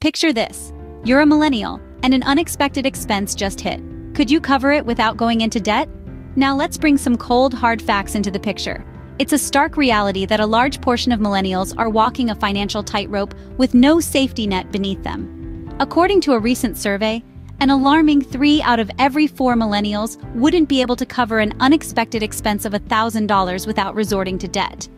Picture this. You're a millennial, and an unexpected expense just hit. Could you cover it without going into debt? Now let's bring some cold, hard facts into the picture. It's a stark reality that a large portion of millennials are walking a financial tightrope with no safety net beneath them. According to a recent survey, an alarming 3 out of every 4 millennials wouldn't be able to cover an unexpected expense of $1,000 without resorting to debt.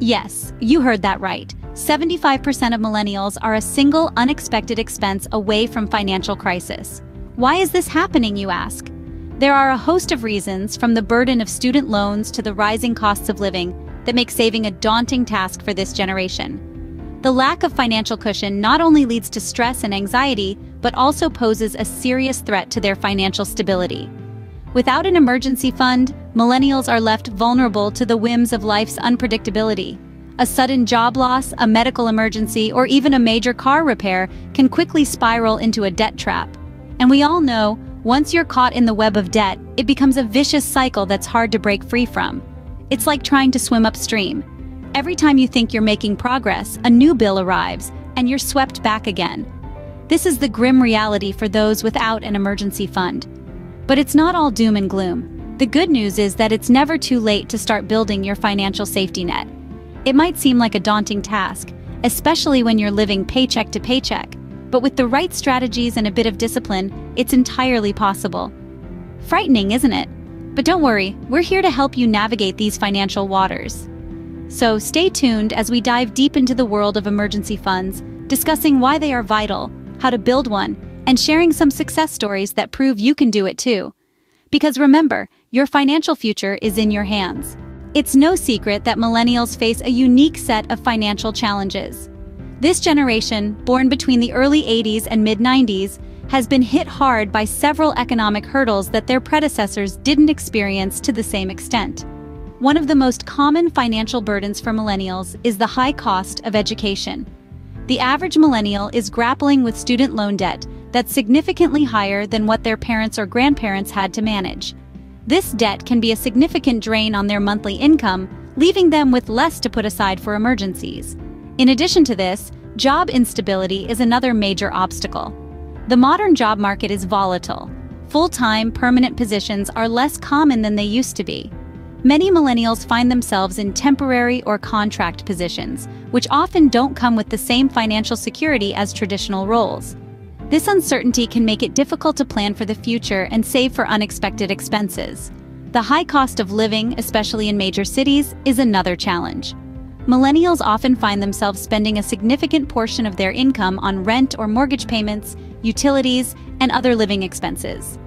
Yes, you heard that right. 75% of millennials are a single unexpected expense away from financial crisis. Why is this happening, you ask? There are a host of reasons, from the burden of student loans to the rising costs of living, that make saving a daunting task for this generation. The lack of financial cushion not only leads to stress and anxiety, but also poses a serious threat to their financial stability. Without an emergency fund, millennials are left vulnerable to the whims of life's unpredictability. A sudden job loss, a medical emergency, or even a major car repair can quickly spiral into a debt trap. And we all know, once you're caught in the web of debt, it becomes a vicious cycle that's hard to break free from. It's like trying to swim upstream. Every time you think you're making progress, a new bill arrives, and you're swept back again. This is the grim reality for those without an emergency fund. But it's not all doom and gloom. The good news is that it's never too late to start building your financial safety net. It might seem like a daunting task, especially when you're living paycheck to paycheck, but with the right strategies and a bit of discipline, it's entirely possible. Frightening, isn't it? But don't worry, we're here to help you navigate these financial waters. So stay tuned as we dive deep into the world of emergency funds, discussing why they are vital, how to build one, and sharing some success stories that prove you can do it too. Because remember, your financial future is in your hands. It's no secret that millennials face a unique set of financial challenges. This generation, born between the early 80s and mid-90s, has been hit hard by several economic hurdles that their predecessors didn't experience to the same extent. One of the most common financial burdens for millennials is the high cost of education. The average millennial is grappling with student loan debt that's significantly higher than what their parents or grandparents had to manage. This debt can be a significant drain on their monthly income, leaving them with less to put aside for emergencies. In addition to this, job instability is another major obstacle. The modern job market is volatile. Full-time, permanent positions are less common than they used to be. Many millennials find themselves in temporary or contract positions, which often don't come with the same financial security as traditional roles. This uncertainty can make it difficult to plan for the future and save for unexpected expenses. The high cost of living, especially in major cities, is another challenge. Millennials often find themselves spending a significant portion of their income on rent or mortgage payments, utilities, and other living expenses.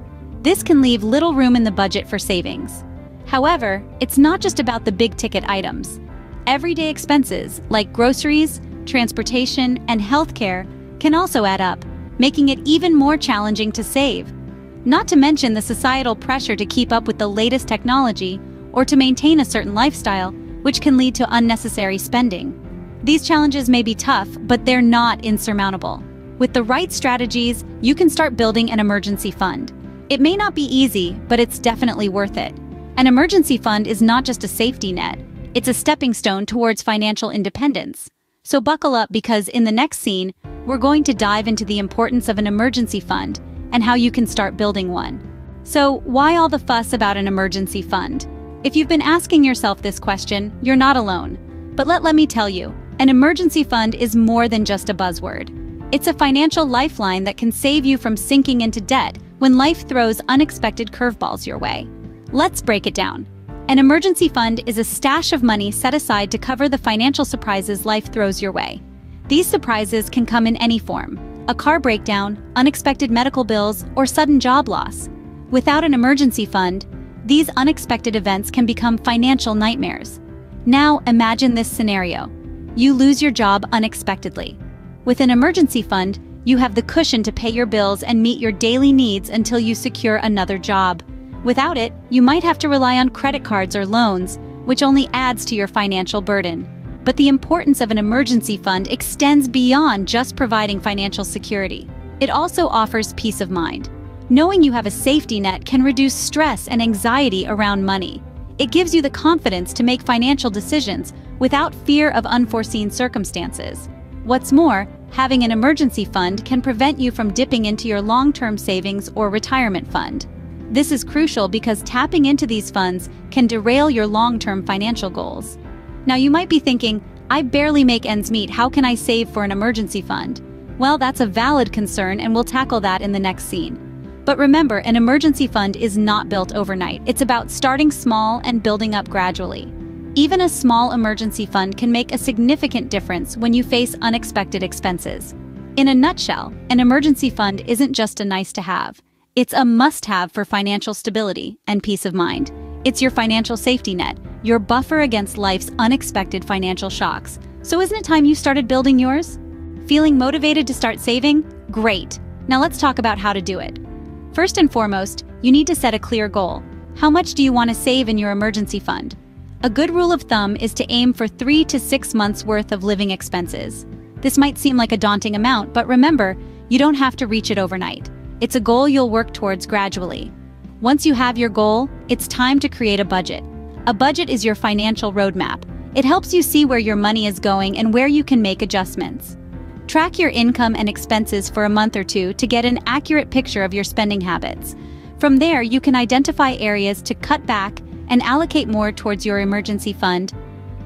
This can leave little room in the budget for savings. However, it's not just about the big-ticket items. Everyday expenses, like groceries, transportation, and healthcare, can also add up, making it even more challenging to save. Not to mention the societal pressure to keep up with the latest technology or to maintain a certain lifestyle, which can lead to unnecessary spending. These challenges may be tough, but they're not insurmountable. With the right strategies, you can start building an emergency fund. It may not be easy, but it's definitely worth it. An emergency fund is not just a safety net, it's a stepping stone towards financial independence. So buckle up, because in the next scene, we're going to dive into the importance of an emergency fund and how you can start building one. So why all the fuss about an emergency fund? If you've been asking yourself this question, you're not alone. But let me tell you, an emergency fund is more than just a buzzword. It's a financial lifeline that can save you from sinking into debt when life throws unexpected curveballs your way. Let's break it down. An emergency fund is a stash of money set aside to cover the financial surprises life throws your way. These surprises can come in any form: a car breakdown, unexpected medical bills, or sudden job loss. Without an emergency fund, these unexpected events can become financial nightmares. Now imagine this scenario. You lose your job unexpectedly. With an emergency fund, you have the cushion to pay your bills and meet your daily needs until you secure another job. Without it, you might have to rely on credit cards or loans, which only adds to your financial burden. But the importance of an emergency fund extends beyond just providing financial security. It also offers peace of mind. Knowing you have a safety net can reduce stress and anxiety around money. It gives you the confidence to make financial decisions without fear of unforeseen circumstances. What's more, having an emergency fund can prevent you from dipping into your long-term savings or retirement fund. This is crucial because tapping into these funds can derail your long-term financial goals. Now you might be thinking, I barely make ends meet, how can I save for an emergency fund? Well, that's a valid concern and we'll tackle that in the next scene. But remember, an emergency fund is not built overnight. It's about starting small and building up gradually. Even a small emergency fund can make a significant difference when you face unexpected expenses. In a nutshell, an emergency fund isn't just a nice to have. It's a must-have for financial stability and peace of mind. It's your financial safety net, your buffer against life's unexpected financial shocks. So isn't it time you started building yours? Feeling motivated to start saving? Great. Now let's talk about how to do it. First and foremost, you need to set a clear goal. How much do you want to save in your emergency fund? A good rule of thumb is to aim for 3 to 6 months worth of living expenses. This might seem like a daunting amount, but remember, you don't have to reach it overnight. It's a goal you'll work towards gradually. Once you have your goal, it's time to create a budget. A budget is your financial roadmap. It helps you see where your money is going and where you can make adjustments. Track your income and expenses for a month or two to get an accurate picture of your spending habits. From there, you can identify areas to cut back and allocate more towards your emergency fund.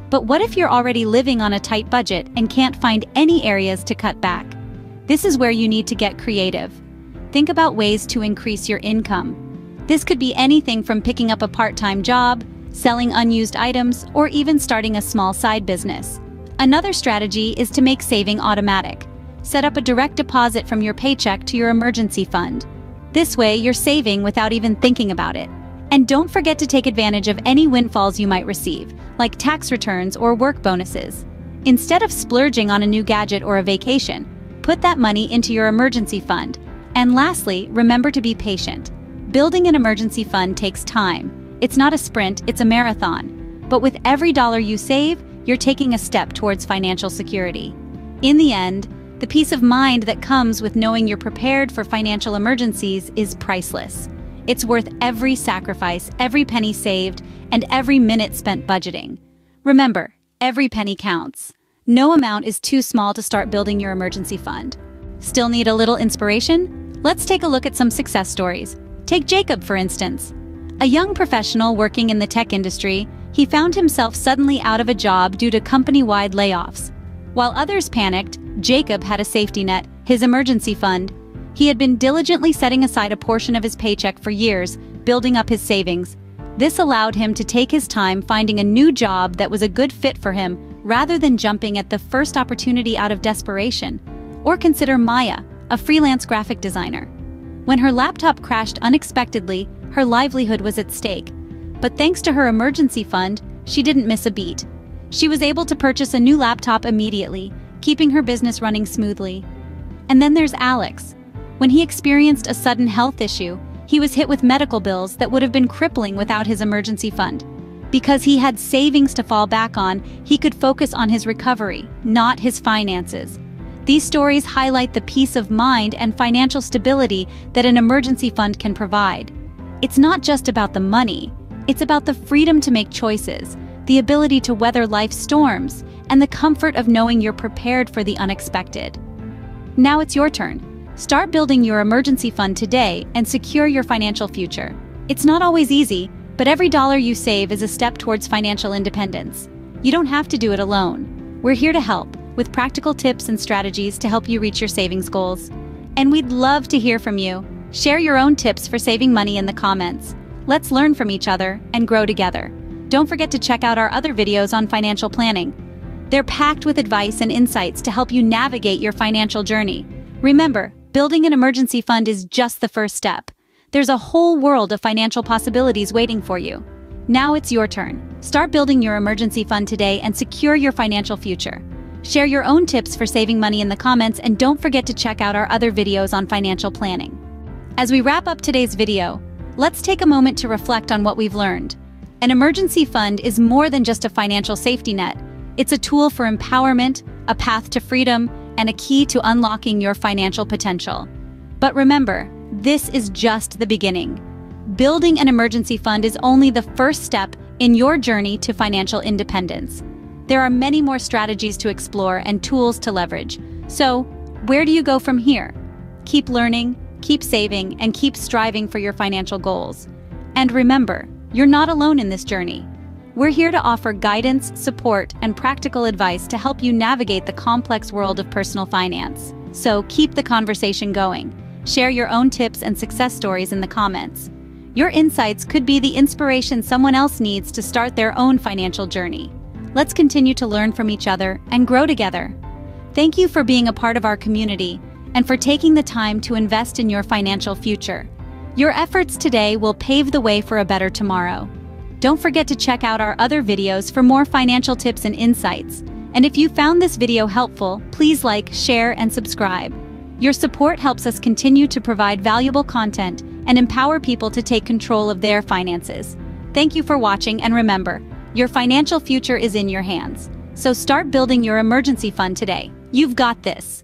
But what if you're already living on a tight budget and can't find any areas to cut back? This is where you need to get creative. Think about ways to increase your income. This could be anything from picking up a part-time job, selling unused items, or even starting a small side business. Another strategy is to make saving automatic. Set up a direct deposit from your paycheck to your emergency fund. This way, you're saving without even thinking about it. And don't forget to take advantage of any windfalls you might receive, like tax returns or work bonuses. Instead of splurging on a new gadget or a vacation, put that money into your emergency fund. And lastly, remember to be patient. Building an emergency fund takes time. It's not a sprint, it's a marathon. But with every dollar you save, you're taking a step towards financial security. In the end, the peace of mind that comes with knowing you're prepared for financial emergencies is priceless. It's worth every sacrifice, every penny saved, and every minute spent budgeting. Remember, every penny counts. No amount is too small to start building your emergency fund. Still need a little inspiration? Let's take a look at some success stories. Take Jacob, for instance. A young professional working in the tech industry, he found himself suddenly out of a job due to company-wide layoffs. While others panicked, Jacob had a safety net, his emergency fund. He had been diligently setting aside a portion of his paycheck for years, building up his savings. This allowed him to take his time finding a new job that was a good fit for him, rather than jumping at the first opportunity out of desperation. Or consider Maya, a freelance graphic designer. When her laptop crashed unexpectedly, her livelihood was at stake. But thanks to her emergency fund, she didn't miss a beat. She was able to purchase a new laptop immediately, keeping her business running smoothly. And then there's Alex. When he experienced a sudden health issue, he was hit with medical bills that would have been crippling without his emergency fund. Because he had savings to fall back on, he could focus on his recovery, not his finances. These stories highlight the peace of mind and financial stability that an emergency fund can provide. It's not just about the money, it's about the freedom to make choices, the ability to weather life's storms, and the comfort of knowing you're prepared for the unexpected. Now it's your turn. Start building your emergency fund today and secure your financial future. It's not always easy, but every dollar you save is a step towards financial independence. You don't have to do it alone. We're here to help with practical tips and strategies to help you reach your savings goals. And we'd love to hear from you. Share your own tips for saving money in the comments. Let's learn from each other and grow together. Don't forget to check out our other videos on financial planning. They're packed with advice and insights to help you navigate your financial journey. Remember, building an emergency fund is just the first step. There's a whole world of financial possibilities waiting for you. Now it's your turn. Start building your emergency fund today and secure your financial future. Share your own tips for saving money in the comments and don't forget to check out our other videos on financial planning. As we wrap up today's video, let's take a moment to reflect on what we've learned. An emergency fund is more than just a financial safety net. It's a tool for empowerment, a path to freedom, and a key to unlocking your financial potential. But remember, this is just the beginning. Building an emergency fund is only the first step in your journey to financial independence. There are many more strategies to explore and tools to leverage. So, Where do you go from here? Keep learning, keep saving, and keep striving for your financial goals. And remember, you're not alone in this journey. We're here to offer guidance, support, and practical advice to help you navigate the complex world of personal finance. So keep the conversation going. Share your own tips and success stories in the comments. Your insights could be the inspiration someone else needs to start their own financial journey. Let's continue to learn from each other and grow together. Thank you for being a part of our community and for taking the time to invest in your financial future. Your efforts today will pave the way for a better tomorrow. Don't forget to check out our other videos for more financial tips and insights. And if you found this video helpful, please like, share, and subscribe. Your support helps us continue to provide valuable content and empower people to take control of their finances. Thank you for watching, and remember, your financial future is in your hands. So start building your emergency fund today. You've got this.